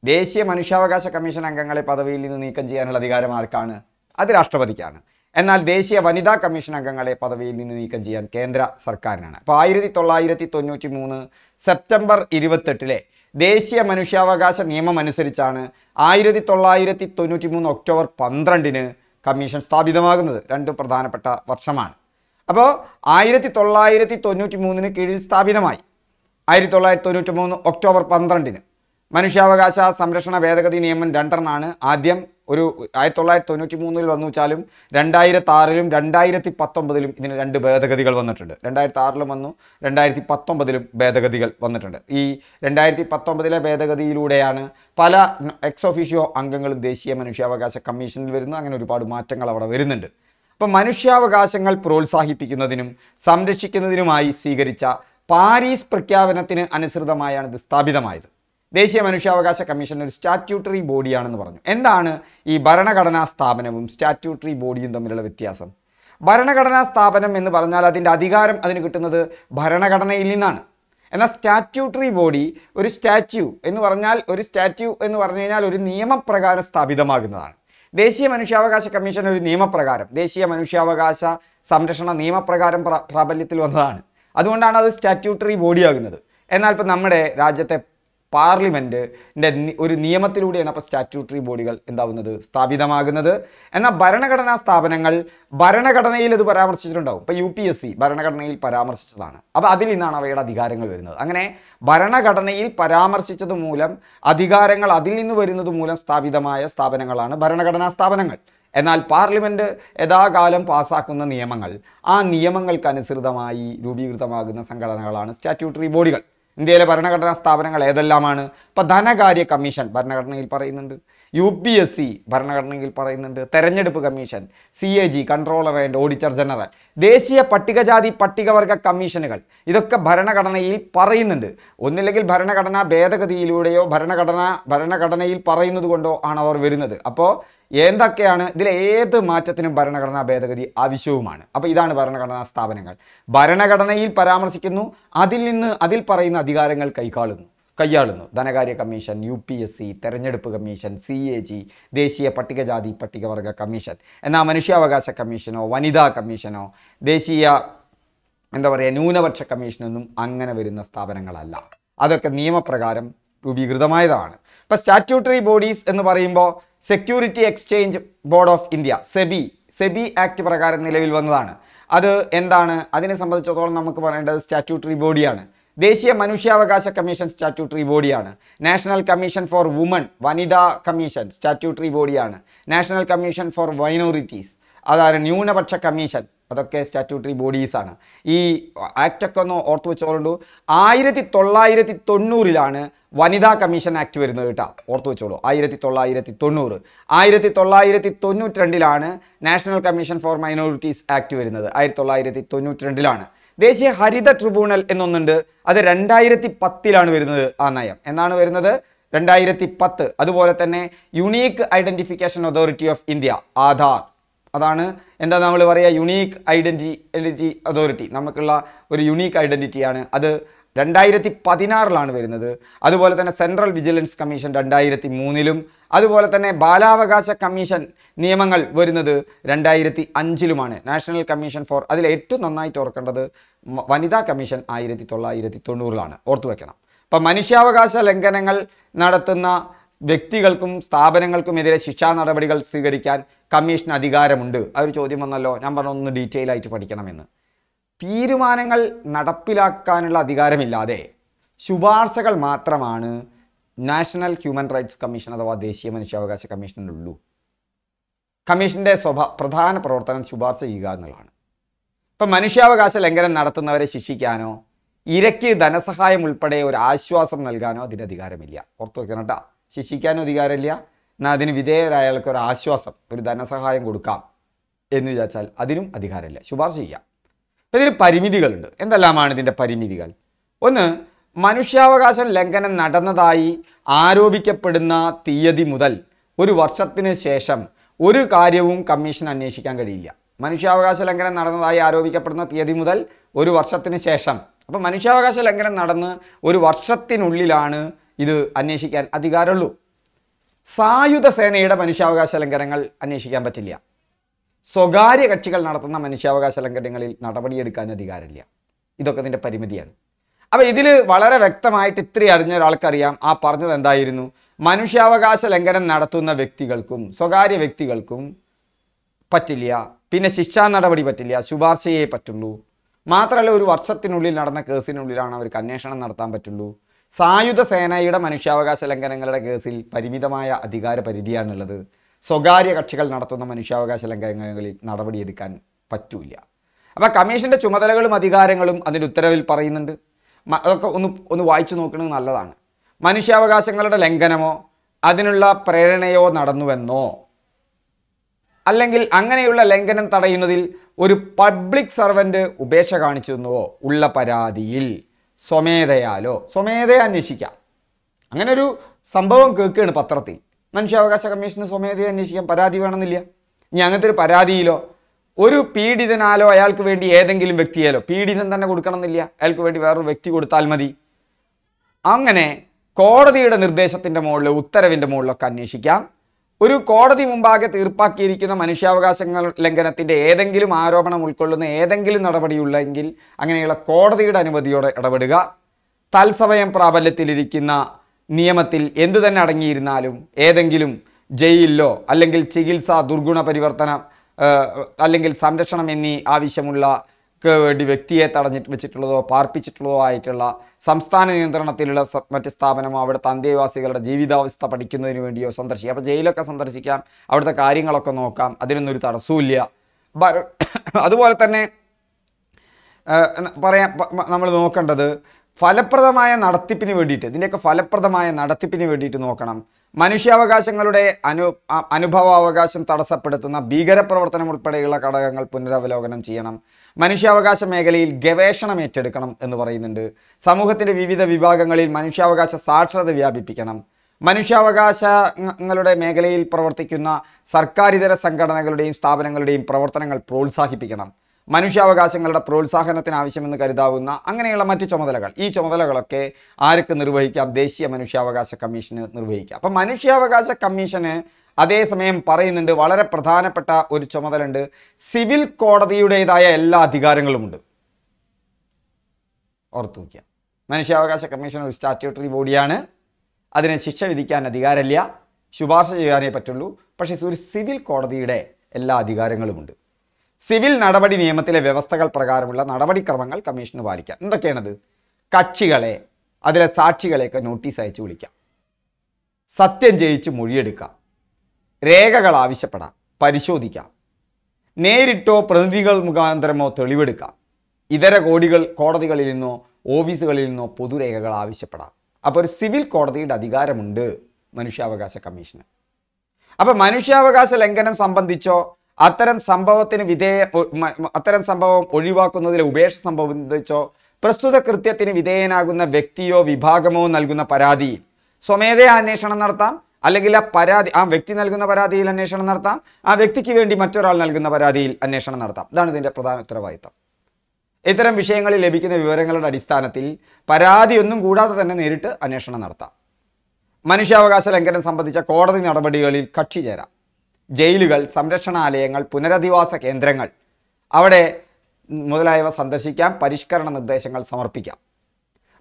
Desia Manushawagasa Commission Angangale, Padavil in the Nikam Chiano Ladigaram Arcana, Adrashtavadicana. And Al Desia Vanida Commission Angangale, Padavil in the Nikam Chian, Kendra Sarkarana. Paireti Tolaireti Tonutimuna, September 23. Desia Manushawagasa Nema Manusarichana, Aireti Tolaireti Tonutimuna, October 12 Commission Stabidamagan, Randu Pradana Pata, Varsaman. About Ireti Tolaireti Tonutimuni Kidil Stabidamai. Iretolai Tonutumun, October 12. Manushawagasa, Samrashana Vedagadi name and Dantarana, Adiam, Uru Aitolai Tonutimunil Vanuchalum, Dandaira Tarilum, Dandaireti Patom Badilum in Rendu Bedagadigal Vanatunda, Dandair Tarlamanu, Dandaireti Patom Badil Bedagadigal Vanatunda, E. Dandaireti Patom Badilla Bedagadi Ludeana, Pala ex officio Angangal Desia Manushawagasa Commission Virna and Rupadu Martangalava Virinand. Manushawagasangal പ്രോത്സാഹിപ്പിക്കുന്നതിനും സംരക്ഷിക്കുന്നതിനുമായി സ്വീകരിച്ച Paris പ്രഖ്യാപനത്തിന് അനുസൃതമായാണ് ഇത് സ്ഥാപിതമായത്. ദേശീയ മനുഷ്യാവകാശ commission ഒരു statutory ബോഡിയാണെന്ന് പറഞ്ഞു. എന്താണ് ഈ ഭരണഘടനാ സ്ഥാപനവും സ്റ്റാറ്റ്യൂട്ടറി ബോഡിയും തമ്മിലുള്ള വ്യത്യാസം? ഭരണഘടനാ സ്ഥാപനം എന്ന് പറഞ്ഞാൽ അതിന്റെ അധികാരം അതിന് കിട്ടുന്നത് ഭരണഘടനയിൽ നിന്നാണ്. എന്നാൽ സ്റ്റാറ്റ്യൂട്ടറി ബോഡി ഒരു സ്റ്റാറ്റ്യൂ എന്ന് പറഞ്ഞാൽ ഒരു സ്റ്റാറ്റ്യൂ എന്ന് പറഞ്ഞു കഴിഞ്ഞാൽ ഒരു നിയമപ്രകാരം സ്ഥാപിതമാകുന്നതാണ്. Desia Manushawagasa Commission with Nema Pragaram, Desia Manushawagasa, Samrashana Nema Pragaram Prabalitil Vanan. Aduna another statutory body another. And Alpanamade, Rajate Parliament, Uri Niamatiludi and up a statutory body in the Stabidamaganother, and a Baranagana Stabanangal, Baranaganail the Paramar Chitunda, by UPSC, Baranaganail Paramar Chitana. Abadilina Veda Digarangal Verino. Angane, Baranaganail Paramar Chicha the Mulam, Adigarangal Adilinu Verino the Mulam, Stabidamaya, Stabanangalana, Baranagana Stabanangal. Enal Parliament Eda Galam Pasakuna Niamangal, and Niamangal Kanisurdamai, Ruby Gutamagan, Sangalan, statutory body. In the Paranagatana Stavangal Edelamana, Padana Gari Commission, Barnagarnil Parinand, UPSC, Barnagarnil Parinand, Terenjedup Commission, CAG, Controller and Auditor General, Desia Patigajadi Patigavarka Commissioner, Idoka Baranagatanail Parinand, Unilegil Baranagatana, Bedakadi Ludeo, Baranagatanail Parindundo, and our Virinad. Apo Yendakana, the eighth Machatin Baranagatana Bedakadi Avishuman, Apidan Baranagatana Stavangal, Baranagatanail Paramasikinu, Adilin Adil Parina. Digarangal Kayalunu, Danagari Commission, UPSC, Terenjedup Commission, CAG, Desia Patigajadi, Patigavarga Commission, and now Manishavagasa Commission, Vanida Commission, Desia and the Nunavacha Commission, Anganavirina Stavangalala. Other Kanima Pragaram, Ruby Grudamaidan. But statutory bodies in the Varimbo, Security Exchange Board of India, SEBI Act Pragaran Level Vandana. Other Endana, Adina Sambal Chotanamaka and the statutory body. Desia Manushavagasha Commission Statutory Bodiana, National Commission for Women, Vanida Commission, Statutory Bodiana, National Commission for Minorities, Adar Nunavacha Commission, Adaka Statutory Bodisana. E Actacono Ortho Chordo, Ireti Tola Ireti Tonurilana, Vanida Commission Actuarita, Ortho Cholo, Ireti Tola Ireti Tonur, Ireti Tola Ireti Tonu Trendilana, National Commission for Minorities Actuarina, Iretola Ireti Tonu Trendilana. Desia Harida Tribunal Enonunda, other Randairati Patilan Virna Anayam, and another Randairati Pat, Aduvoratane, Unique Identification Authority of India, Aadhaar. Adana, and the Namavaria Unique Identity Authority, Namakala, or Unique Identity, other Randairati Patinar Lanveranother, Aduvolatana Central Vigilance Commission, Randairati Munilum, Aduvolatane Balavagasa Commission, Niamangal Verinother, Randairati Anjilumane, National Commission for Adelaide to Nanai Torkanda. Vanida Commission Ireti Tola Ireti Tonurlana or to Ekana. But Manishavagasa Lenganangal Nadatana Victigalcum Stabangalcum Shishana Radical Sigarican Commission Adigaremundu. I Chodimanalo number on the detail I to particular. Tirumanangal Natapila Kanala Digaremilade Shubarsakal Matramana National Human Rights Commission of the Vadesia Manishavagasa Commission Lulu. Commission de Soba Pradhan Protan Shubarsa Yigarnalan. Manishavagasa Lengar and Naratana Shishikano, Ireki, Danasahai Mulpade, or Ashua Samnalgano, did a digaramilia, Ortho Canada, Shishikano digarelia, Nadin Vide, Rayalkor Ashua, with Danasahai and Guruka, Enujachal, Adinum, Adigarella, Shubasia. Very parimidical, and the Laman in the parimidical. One Manishavagasa Lengan and Natana Dai, Arubika Padana, Tia di Mudal, Uru Watshatin Shesham, Uru Karium Commission and Neshikangadelia. Manishavagasa Langan Narana Yarovika Perna Tiadi Mudal, Uru Warshatin Sesham. Upon Manishavagasa Langan Narana, Uru Warshatin Ulilana, Idu Aneshikan Adigaralu. Sa you the Senada Manishavagasa Langarangal Aneshikan Batilia. Sogari a chickal Narana Manishavagasa Langarangal, Natabadi Ricana Digaralia. Idokan the Perimedian. Abidil Valara Vectamite, three Arner Alcariam, Apartha and Dairinu. Manishavagasa Langaran Naratuna Victigalcum, Sogari Victigalcum Patilia. Shisha Narabadi Patilia, Subarse Patulu, Matra Luru, Varsatinuli Narna Kursin Ulana, Recarnation and Nartam Patulu, Sayu the Sena Yuda Manishavagasa Langaranga Kursil, Parimidamaya, Adigara Paridian and Leather, Sogaria Kachical Nartona Manishavagasa Langaranga, Narabadi Rican Patulia. About commission to Chumadalum, Adigarangalum, and the Dutervil Parinand, Unuaichunokan and Aladan. Manishavagasa Langanamo, Adinula Pereneo Naranu and no. Alangil Anganula Langan and Tarainadil, Uri public servant Ubeshaganichuno, Ulla Paradil, Some de Alo, Some de Anishika. Anganaru, Sambon Kirkin Patrati, Manishavagasa Commission, Some de Anishika Paradi Vanilia, Yangatri Paradilo, Uru Pedi than Alo, Alcuvendi, Edangil Victiello, Pedi than Gurkanilia, Alcuvendi Varu Victi Talmadi Angane, Cordi and the Desat in the Molo, Uttara in the Molo Kanishika. ഒരു കോടതി മുമ്പാകെ തീർപ്പാക്കിയിരിക്കുന്ന മനുഷ്യാവകാശങ്ങൾ ലംഘനത്തിന്റെ ഏതെങ്കിലും ആരോപണം ഉൾക്കൊള്ളുന്ന ഏതെങ്കിലും നടപടിയുള്ളെങ്കിൽ അങ്ങനെയുള്ള കോടതിയുടെ അനുമതിയോടെ ഇടപെടുക തൽസമയം പ്രാബല്യത്തിലിരിക്കുന്ന നിയമത്തിൽ എന്തു തന്നെ അടങ്ങിയിരുന്നാലും ഏതെങ്കിലും ജയിലിലോ അല്ലെങ്കിൽ ചികിത്സാ ദുർഗുണ പരിവർത്തനം അല്ലെങ്കിൽ സംരക്ഷണം എന്നീ ആവശ്യമുള്ള Victia Taranit Vichitlo, Parpichitlo, Itala, Samstan in the Natilla, Matistabana, our Tandeva Sigala, Jivida, Stapatikin, Indio, Sandra Shia, Jailaka, Sandra Sikam, out the Karing Alakonokam, Adinurita, Sulia. But otherwise, Namanokan, Falapradamaya Naratipini Vedita, the Naka Falapradamaya Naratipini Vedita Nokanam. Manusia Vagasangalude, Anubhava Vagasham Tadasapatana, bigger Provatanamu Padilla Kadagangal Punra Velogan Chianam. Manusia Vagasha Megalil, Gaveshana Metekanam and the Varindu. Samuhati Vivida Vivagangalil, Manusia Vagasha Sartra the Viabi Picanam. Manusia Vagasha Ngalude Megalil, Provaticuna, Sarkari there Sankadanagaludim, Stabangaludim, Provatangal Prolsahi Picanam. Manusia Vagasangal Prolsahanathan Avisham in the Karidavuna, Angela Matichomadalagal, each of the Lagaloke, Arik Nurvika, Desia Manusia Vagasa Commissioner Nurvika. But Manusia Vagasa Commissioner Ades Mem Parin and the Valera Pradhana Pata Urichomadalander, Civil Court of the Uday Ella, the Garangalund Ortukia. Manusia Vagasa Commissioner with Statutory Bodiana, Adan Sister Vidicana, the Garelia, Shubasa Yane Patulu, Pashisur Civil Court of the Uday, Ella, the Garangalund. Civil Nadabadi Niamatil Vevastakal Pragarula, Nadabadi Karmangal, Commission of Varika. In the Canada, Kachigale, other Sarchigaleka notice I Chulika Satin Jaich Muriedica Rega Galavishapada, Parishodika Nerito Prandigal Mugandramo Tolivedica. Either a Godigal, Cordigalino, Ovisalino, Pudurega Galavishapada. Upper civil cordi Dadigaramund, Manusiavagasa Commissioner. Upper Manusiavagasa Langanam Sampandicho. Ataram Sambavatin Vide Ataram Sambavam Orivakuno Ubesh Sambavindicho, Prastuda Kurtiatin Videna Guna Vectio, Vibhagamon Alguna Paradi. Somedea Nation Nartam, Alegila Paradi, Am Vectin Alguna Paradil and Nation Nartam, A Vectiki and Dimatural Alguna Paradil and Nation Nartam, than the Pradana Travaita. Etheram Vishangal Lebikin, the Viverangal Adistanatil, Paradi Unguda than an editor, a Nation Narta. Manusiavagasa Lankan and Sambadicha, Corda in Arbadil Kachijera. Jailigal, Samrachana Alangal, Puneradivasa Kendrangal. Our day Mudalaiva Sandersikam, Parishkaran and the Sangal Samarpika.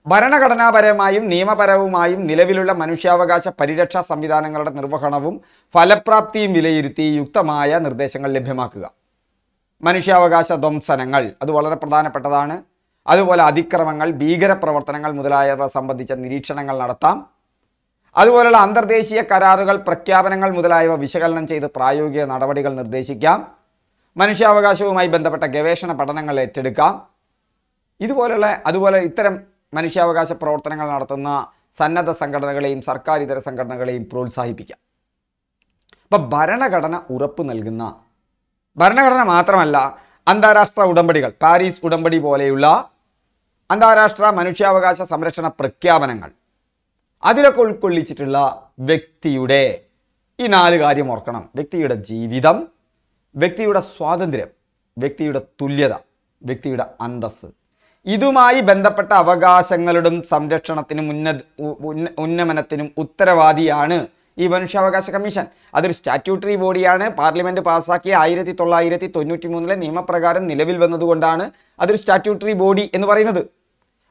Barana Katana Paramayum, Nima Paravumayum, Nilavilla, Manusiavagasa, Paridacha, Samvidanangal, Nurbakanavum, Falaprapti, Vilayirti, Yuktamaya, Nurdesangal Lebhemaka. Manusiavagasa Dom Sanangal, Aduala Pradana Patadana, Aduala Adikaramangal, Bigger Provatanangal, Mudalaiva, Sambadichan, Richanangal Naratam. അതുപോലെയുള്ള അന്തർദേശീയ കരാറുകൾ പ്രഖ്യാപനങ്ങൾ മുതലായവ വിശകലനം ചെയ്ത് പ്രായോഗിക നടപടികൾ നിർദ്ദേശിക്കാം മനുഷ്യാവകാശവുമായി ബന്ധപ്പെട്ട ഗവേഷണ പഠനങ്ങൾ ഏറ്റെടുക്കാം ഇതുപോലെയുള്ള അതുപോലെ ഇത്തരം മനുഷ്യാവകാശ പ്രവർത്തനങ്ങൾ നടത്തുന്ന സന്നദ്ധ സംഘടനകളെയും സർക്കാർ ഇതര സംഘടനകളെയും പ്രോത്സാഹിപ്പിക്കാം അപ്പോൾ ഭരണഘടന ഉറപ്പ് നൽകുന്ന ഭരണഘടന മാത്രമല്ല അന്താരാഷ്ട്ര ഉടമ്പടികൾ പാരീസ് ഉടമ്പടി പോലെയുള്ള അന്താരാഷ്ട്ര മനുഷ്യാവകാശ സംരക്ഷണ പ്രഖ്യാപനങ്ങൾ Adilakul Kulichitilla, Vectiude in Aligari Morkanam, Vectiuda Jividam, Vectiuda Swadandre, Vectiuda Tuliada, Vectiuda Andas Idumai Bendapata Vaga Sangaludum, Samdetanatinum Unnamanatinum Uttaravadiana, even Shavagasa Commission, other statutory bodiana, Parliament Pasaki, Ireti Tola Ireti, Tonutimunla, Nima Pragaran, Nilevil Vanduandana, other statutory body in the Varinadu.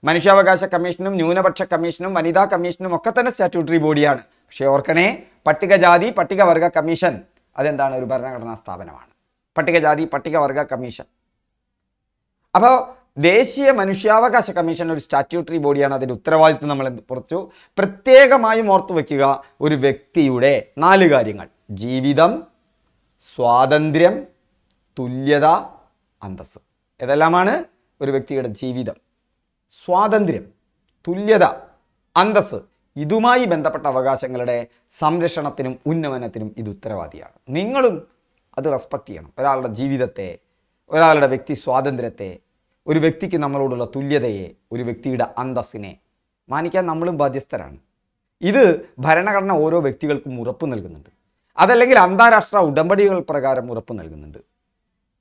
Manusiavagasa Commissionum, Nunapacha Commissionum, Vanida Commissionum, Okatana Statutory Bodian, Sheorkane, Patika Jadi, Patika Varga Commission, Adendana Rubarana Stavanavan. Patika Jadi, Patika Varga Commission. Above Desia Manusiavagasa Commission or Statutory Bodiana, the Dutravaitanamal Portu, Pratega Mayu Mortuvekiga, Urivecti Ude, Naligaringal, Jividam, Swadandriam, Tulyada, Andas. Edalamana, Urivecti Jividam. Swadandrim, Tulyada, Andas, Idumai Bentapatavagasangale, Samdeshanatinum, Unnamanatinum, Idutravadiya. Ningalum, other aspectian, Perala Jividate, Perala Victi Swadandrete, Urivectic Namalodula Tulyade, Urivectida Andasine, Manica Namalum Badisteran. Either Baranagana Oro Vectical Murapunalgund. Other legal Andarastra, Dumbadical Pragara Murapunalgund.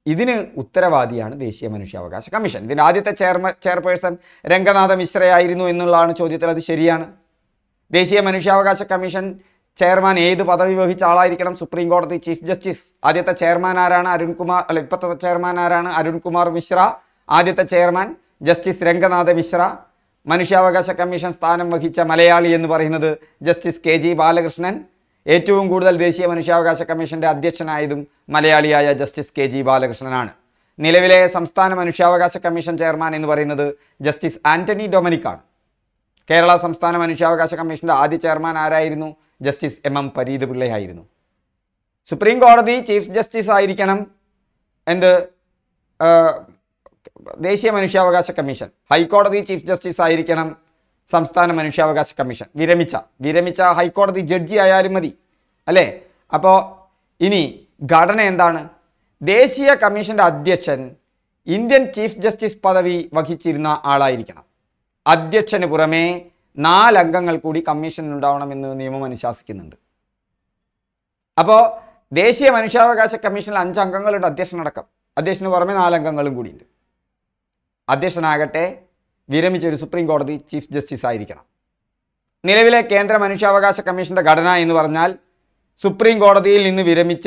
Idine Uttaravadiana, the Asia Manusiavagasa Commission. The Adita Chairperson, Ranganath Mishra, Irinu in Lana Chodita the Sherian. The Asia Manusiavagasa Commission, Chairman A. the Padavi Vichala, Rikam Supreme Court, the Chief Justice. Adita Chairman Arana, Arun Kumar, Alepata Chairman Arana, Arun Kumar Mishra, Adita Chairman, Justice Ranganath Mishra, Manusiavagasa Commission, Stanam Vahicha Malayali and Varinadu, Justice K. G. Balakrishnan. ഏറ്റവും കൂടുതൽ ദേശീയ മനുഷ്യാവകാശ കമ്മീഷന്റെ അധ്യക്ഷനായതും മലയാളിയായ justice K G ബാലകൃഷ്ണനാണ്. നിലവിലെ സംസ്ഥാന മനുഷ്യാവകാശ commission chairman എന്ന് പറയുന്നത് ജസ്റ്റിസ് ആന്റണി ഡൊമിനിക് ആണ്. കേരള സംസ്ഥാന മനുഷ്യാവകാശ കമ്മീഷൻ്റെ ആദ്യ ചെയർമാൻ ആരായിരുന്നു? Justice എം. പരീദ് പിള്ളൈ ആയിരുന്നു. സുപ്രീം കോടതി ചീഫ് ജസ്റ്റിസ് ആയിരിക്കണം എന്ത് ദേശീയ മനുഷ്യാവകാശ കമ്മീഷൻ, ഹൈക്കോടതി ചീഫ് ജസ്റ്റിസ് ആയിരിക്കണം സംസ്ഥാന മനുഷ്യാവകാശ കമ്മീഷൻ. വിരമിച്ച ഹൈക്കോടതി ജഡ്ജി ആയാലും മതി അല്ലേ? അപ്പോൾ ഇനി ഘടന എന്താണ്? ദേശീയ കമ്മീഷൻ്റെ അധ്യക്ഷൻ ഇന്ത്യൻ ചീഫ് ജസ്റ്റിസ് പദവി വഹിച്ചിരുന്ന ആളായിരിക്കണം. അധ്യക്ഷന് പുറമേ 4 അംഗങ്ങൾ കൂടി കമ്മീഷനിലുണ്ടാവണമെന്ന് നിയമം അനുശാസിക്കുന്നുണ്ട്. അപ്പോൾ ദേശീയ മനുഷ്യാവകാശ കമ്മീഷനിൽ 5 അംഗങ്ങളുടെ അധ്യക്ഷനടക്കം, അധ്യക്ഷന് പുറമെ 4 അംഗങ്ങളും കൂടിയുണ്ട്. അധ്യക്ഷനാകട്ടെ വിരമിച്ചൊരു സുപ്രീം കോടതി ചീഫ് ജസ്റ്റിസ് ആയിരിക്കണം. നിലവിലെ കേന്ദ്ര മനുഷ്യാവകാശ കമ്മീഷൻ്റെ ഘടന എന്ന് പറഞ്ഞാൽ സുപ്രീം കോടതിയിൽ നിന്ന് വിരമിച്ച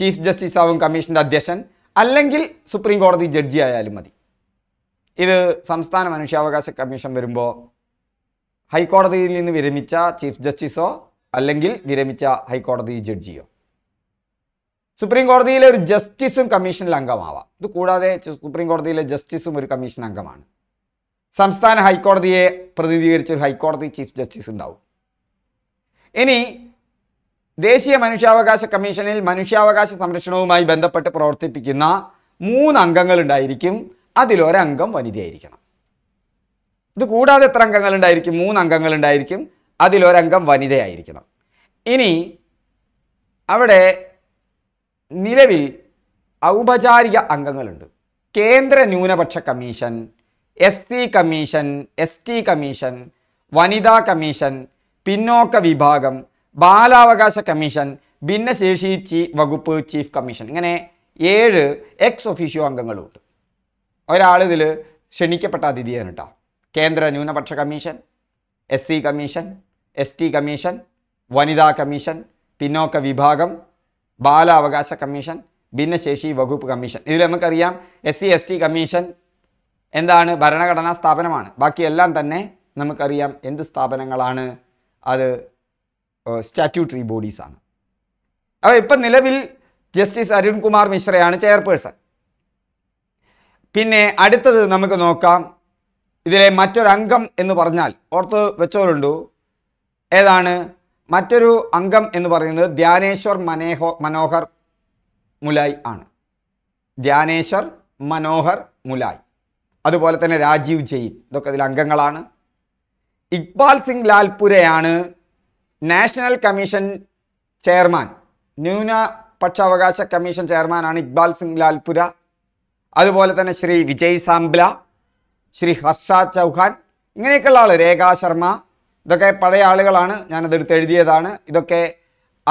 ചീഫ് ജസ്റ്റിസ് ആവും കമ്മീഷൻ്റെ അധ്യക്ഷൻ, അല്ലെങ്കിൽ സുപ്രീം കോടതി ജഡ്ജി ആയാലും മതി. ഇത് സംസ്ഥാന മനുഷ്യാവകാശ കമ്മീഷൻ വരുമ്പോൾ ഹൈക്കോടതിയിൽ നിന്ന് വിരമിച്ച ചീഫ് ജസ്റ്റിസോ അല്ലെങ്കിൽ വിരമിച്ച ഹൈക്കോടതി ജഡ്ജിയോ. സുപ്രീം കോടതിയിലെ ഒരു ജസ്റ്റിസും കമ്മീഷനിൽ അംഗമാവാം. ഇത് കൂടാതെ സുപ്രീം കോടതിയിലെ ജസ്റ്റിസും ഒരു കമ്മീഷൻ അംഗമാണ്. സംസ്ഥാന ഹൈക്കോടതിയെ പ്രതിനിധീകരിച്ചൊരു ഹൈക്കോടതി ചീഫ് ജസ്റ്റിസ് ഉണ്ടാവും. ഇനി ദേശീയ മനുഷ്യാവകാശ കമ്മീഷനിൽ മനുഷ്യാവകാശ സംരക്ഷണവുമായി ബന്ധപ്പെട്ട് പ്രവർത്തിപ്പിക്കുന്ന 3 അംഗങ്ങളുണ്ടായിരിക്കും. അതിലൊരംഗം വനിതയായിരിക്കണം. ഇത് കൂടാതെ എത്ര അംഗങ്ങളുണ്ടായിരിക്കും? 3 അംഗങ്ങളുണ്ടായിരിക്കും. അതിലൊരംഗം വനിതയായിരിക്കണം. ഇനി അവിടെ നിലവിൽ ഔപചാരിക അംഗങ്ങളുണ്ട്. കേന്ദ്ര ന്യൂനപക്ഷ commission, SC commission, ST commission, വനിതാ കമ്മീഷൻ, പിന്നോക്ക വിഭാഗം, ബാലാവകാശ കമ്മീഷൻ, ഭിന്നശേഷി വകുപ്പ് ചീഫ് കമ്മീഷൻ, ഇങ്ങനെ 7 എക്സ് ഒഫീഷ്യോ അംഗങ്ങളുണ്ട്. ഒരാളിതിൽ ക്ഷണിക്കപ്പെട്ട അതിഥിയാണ് കേട്ടോ. കേന്ദ്ര ന്യൂനപക്ഷ commission, SC commission, ST commission, വനിതാ കമ്മീഷൻ, പിന്നോക്ക വിഭാഗം, ബാലാവകാശ കമ്മീഷൻ, ഭിന്നശേഷി വകുപ്പ് കമ്മീഷൻ. ഇതിൽ നമുക്കറിയാം SC ST കമ്മീഷൻ എന്താണ്? ഭരണഘടനാ സ്ഥാപനമാണ്. ബാക്കിയെല്ലാം തന്നെ നമുക്കറിയാം എന്ത് സ്ഥാപനങ്ങളാണ്? അത് സ്റ്റാറ്റ്യൂട്ടറി ബോഡീസാണ്. അപ്പോൾ ഇപ്പം നിലവിൽ ജസ്റ്റിസ് അരുൺ കുമാർ മിശ്രയാണ് ചെയർപേഴ്സൺ. പിന്നെ അടുത്തത് നമുക്ക് നോക്കാം. ഇതിലെ മറ്റൊരംഗം എന്ന് പറഞ്ഞാൽ ഓർത്ത് വെച്ചോളുണ്ടു ഏതാണ്? മറ്റൊരു അംഗം എന്ന് പറയുന്നത് ധ്യാനേശ്വർ മനോഹർ മുലായ് ആണ്. ധ്യാനേശ്വർ മനോഹർ മുലായ്, അതുപോലെ തന്നെ രാജീവ് ജെയിൻ, ഇതൊക്കെ ഇതിൽ അംഗങ്ങളാണ്. ഇക്ബാൽ സിംഗ് ലാൽപുരയാണ് നാഷണൽ കമ്മീഷൻ ചെയർമാൻ. ന്യൂനപക്ഷാവകാശ കമ്മീഷൻ ചെയർമാനാണ് ഇക്ബാൽ സിംഗ് ലാൽപുര. അതുപോലെ തന്നെ ശ്രീ വിജയ് സാംബ്ല, ശ്രീ ഹർഷ ചൗഹാൻ, ഇങ്ങനെയൊക്കെയുള്ള ആൾ, രേഖാ ശർമ്മ, ഇതൊക്കെ പഴയ ആളുകളാണ്. ഞാനതെടുത്ത് എഴുതിയതാണ്. ഇതൊക്കെ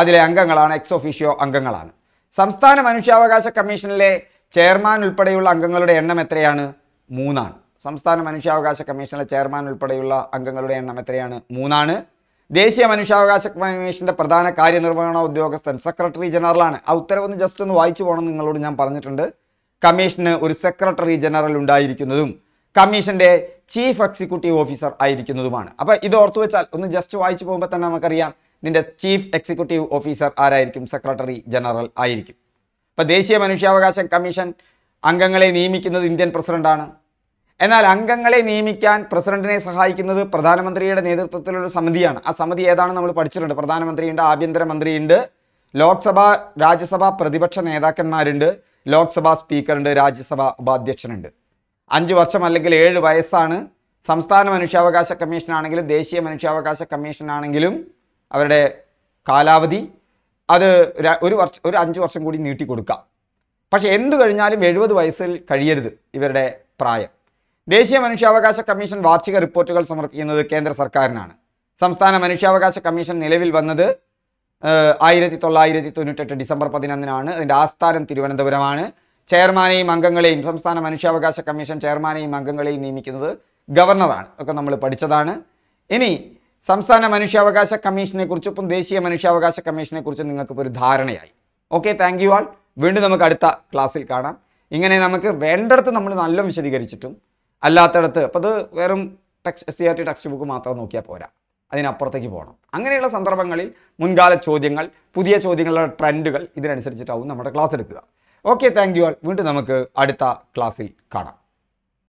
അതിലെ അംഗങ്ങളാണ്, എക്സ് ഒഫീഷ്യോ അംഗങ്ങളാണ്. സംസ്ഥാന മനുഷ്യാവകാശ കമ്മീഷനിലെ ചെയർമാൻ ഉൾപ്പെടെയുള്ള അംഗങ്ങളുടെ എണ്ണം എത്രയാണ്? 3 ആണ്. സംസ്ഥാന മനുഷ്യാവകാശ കമ്മീഷനിലെ ചെയർമാൻ ഉൾപ്പെടെയുള്ള അംഗങ്ങളുടെ എണ്ണം എത്രയാണ്? 3 ആണ്. ദേശീയ മനുഷ്യാവകാശ കമ്മീഷൻ്റെ പ്രധാന കാര്യനിർവഹണ ഉദ്യോഗസ്ഥൻ സെക്രട്ടറി ജനറലാണ്. ആ ഉത്തരവൊന്ന് ജസ്റ്റ് ഒന്ന് വായിച്ചു പോകണം, നിങ്ങളോട് ഞാൻ പറഞ്ഞിട്ടുണ്ട്. കമ്മീഷന് ഒരു സെക്രട്ടറി ജനറൽ ഉണ്ടായിരിക്കുന്നതും കമ്മീഷൻ്റെ ചീഫ് എക്സിക്യൂട്ടീവ് ഓഫീസർ ആയിരിക്കുന്നതുമാണ്. അപ്പോൾ ഇത് ഓർത്തു വെച്ചാൽ, ഒന്ന് ജസ്റ്റ് വായിച്ചു പോകുമ്പോൾ തന്നെ നമുക്കറിയാം ഇതിൻ്റെ ചീഫ് എക്സിക്യൂട്ടീവ് ഓഫീസർ ആരായിരിക്കും? സെക്രട്ടറി ജനറൽ ആയിരിക്കും. അപ്പോൾ ദേശീയ മനുഷ്യാവകാശ കമ്മീഷൻ അംഗങ്ങളെ നിയമിക്കുന്നത് ഇന്ത്യൻ പ്രസിഡൻ്റാണ്. എന്നാൽ അംഗങ്ങളെ നിയമിക്കാൻ പ്രസിഡന്റിനെ സഹായിക്കുന്നത് പ്രധാനമന്ത്രിയുടെ നേതൃത്വത്തിലുള്ള സമിതിയാണ്. ആ സമിതി ഏതാണ്? നമ്മൾ പഠിച്ചിട്ടുണ്ട്. പ്രധാനമന്ത്രിയുണ്ട്, ആഭ്യന്തരമന്ത്രിയുണ്ട്, ലോക്സഭ രാജ്യസഭ പ്രതിപക്ഷ നേതാക്കന്മാരുണ്ട്, ലോക്സഭാ സ്പീക്കറുണ്ട്, രാജ്യസഭ ഉപാധ്യക്ഷനുണ്ട്. 5 വർഷം അല്ലെങ്കിൽ 7 വയസ്സാണ്. സംസ്ഥാന മനുഷ്യാവകാശ കമ്മീഷനാണെങ്കിലും ദേശീയ മനുഷ്യാവകാശ കമ്മീഷനാണെങ്കിലും അവരുടെ കാലാവധി അത് 1 വർഷം 5 വർഷം കൂടി നീട്ടിക്കൊടുക്കാം. പക്ഷേ എന്ത് കഴിഞ്ഞാലും 70 വയസ്സിൽ കഴിയരുത് ഇവരുടെ പ്രായം. ദേശീയ മനുഷ്യാവകാശ കമ്മീഷൻ വാർഷിക റിപ്പോർട്ടുകൾ സമർപ്പിക്കുന്നത് കേന്ദ്ര സർക്കാരിനാണ്. സംസ്ഥാന മനുഷ്യാവകാശ കമ്മീഷൻ നിലവിൽ വന്നത് 1998 ഡിസംബർ 11 അതിൻ്റെ ആസ്ഥാനം തിരുവനന്തപുരമാണ്. ചെയർമാനെയും അംഗങ്ങളെയും, സംസ്ഥാന മനുഷ്യാവകാശ കമ്മീഷൻ ചെയർമാനെയും അംഗങ്ങളെയും നിയമിക്കുന്നത് ഗവർണറാണ്. ഒക്കെ നമ്മൾ പഠിച്ചതാണ്. ഇനി സംസ്ഥാന മനുഷ്യാവകാശ കമ്മീഷനെക്കുറിച്ചും ദേശീയ മനുഷ്യാവകാശ കമ്മീഷനെക്കുറിച്ചും നിങ്ങൾക്കിപ്പോൾ ഒരു ധാരണയായി. Okay, thank you all. വീണ്ടും നമുക്ക് അടുത്ത ക്ലാസ്സിൽ കാണാം. ഇങ്ങനെ നമുക്ക് വേണ്ടടുത്ത് നമ്മൾ നല്ല വിശദീകരിച്ചിട്ടും അല്ലാത്തടത്ത്, അപ്പോൾ അത് വെറും SCRT ടെക്സ്റ്റ് ബുക്ക് മാത്രം നോക്കിയാൽ പോരാ, അതിനപ്പുറത്തേക്ക് പോകണം. അങ്ങനെയുള്ള സന്ദർഭങ്ങളിൽ മുൻകാല ചോദ്യങ്ങൾ, പുതിയ ചോദ്യങ്ങളുടെ ട്രെൻഡുകൾ, ഇതിനനുസരിച്ചിട്ടാവും നമ്മുടെ ക്ലാസ് എടുക്കുക. Okay, thank you all. We'll see you in the next class.